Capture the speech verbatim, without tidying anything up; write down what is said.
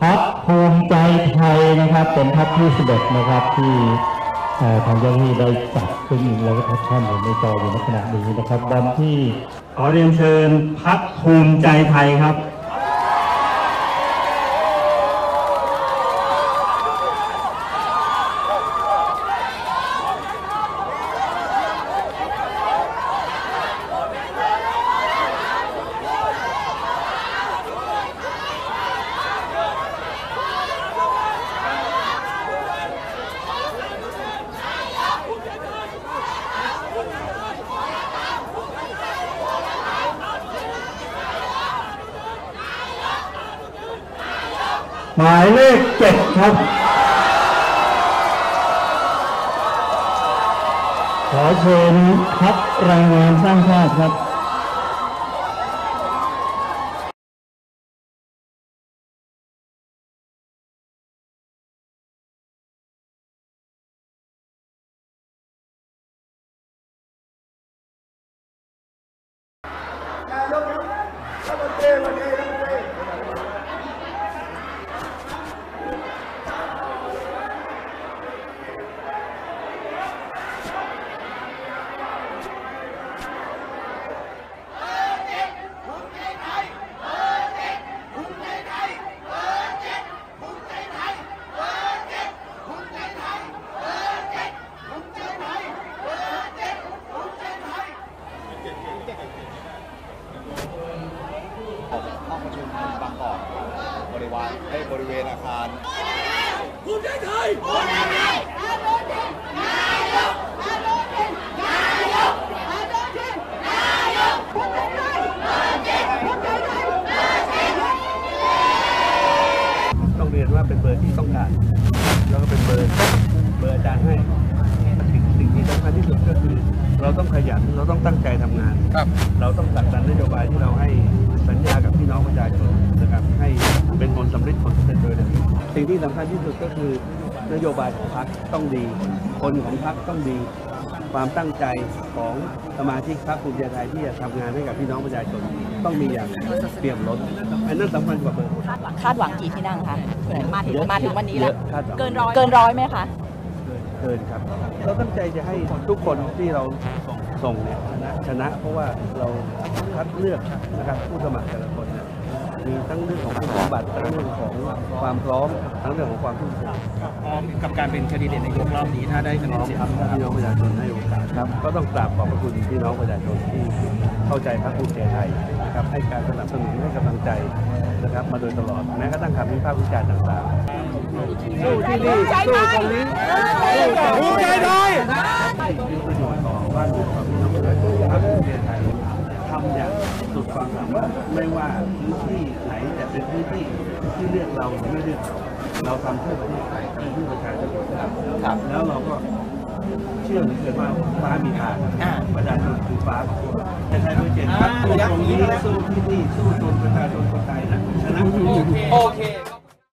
พักภูมิใจไทยนะครับเป็นพักที่สิบเอ็ดนะครับที่ทางเจ้าหน้าที่ได้จัดขึ้นแล้วก็ทัดข้ามอยู่ในจออยู่ในขณะนี้นะครับวันที่ขอเรียนเชิญพักภูมิใจไทยครับหมายเลขเจ็ดครับขอเชิญพักรายงานสร้างชาติครับบริวารให้บริเวณอาคารภูมิใจไทยภูมิใจไทยอนุทินนายกอนุทินนายกอนุทินนายกภูมิใจไทยภูมิใจไทยภูมิใจไทยต้องเรียนว่าเป็นเบอร์ที่ต้องการแล้วก็เป็นเบอร์เบอร์อาจารย์ให้สิ่งที่สำคัญที่สุดก็คือเราต้องขยันเราต้องตั้งใจทำงานเราต้องผลักดันนโยบายที่เราให้สัญญากับพี่น้องประชาชนนะครับให้เป็นผลสำเร็จผลสำเร็จโดยเร็วสิ่งที่สำคัญที่สุดก็คือนโยบายของพรรคต้องดีคนของพรรคต้องดีความตั้งใจของสมาชิกพรรคภูมิใจไทยที่จะทำงานให้กับพี่น้องประชาชนต้องมีอย่างเปี่ยมล้นอันนั้นสำคัญกว่าเบอร์คาดหวังกี่ที่นั่งคะมาถึงมาถึงวันนี้แล้วเกินร้อยเกินร้อยไหมคะเกินครับเราตั้งใจจะให้ทุกคนที่เราส่งเนี่ยชนะเพราะว่าเราคัดเลือกนะครับผู้สมัครแต่ละคนเนี่ยมีทั้งเรื่องของคุณสมบัติทั้งเรื่องของความพร้อมทั้งเรื่องของความทุ่มเทพร้อมกับการเป็นแคนดิเดตนายกรอบนี้ถ้าได้คะแนนเสียงพี่น้องประชาชนให้โอกาสครับก็ต้องกราบขอบพระคุณพี่น้องประชาชนที่เข้าใจพรรคภูมิใจไทยนะครับให้การสนับสนุนให้กำลังใจนะครับมาโดยตลอดแม้กระทั่งคำวิพากษ์วิจารณ์ต่างๆสู้ที่นี่สู้ตรงนี้สู้กับภูมิใจไทยเป็นประโยชน์ต่อบ้านเมืองของพี่น้องประชาชนพรรคภูมิใจไทยทำอย่างสุดความสามารถไม่ว่าพื้นที่ไหนแต่เป็นพื้นที่ที่เลือกเราหรือไม่เลือกเราเราทำเพื่อประเทศไทยทำเพื่อประชาชนครับแล้วเราก็เชื่อถือว่าฟ้ามีทางประชาชนคือฟ้าของเราแต่ไทยเป็นเจตนาสู้ตรงนี้สู้ที่นี่สู้จนประชาชนคนไทยนะชนะโอเค